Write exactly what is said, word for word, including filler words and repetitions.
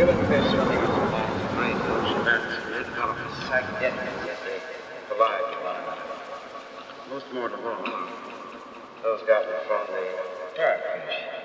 Those guys are from the Turkish.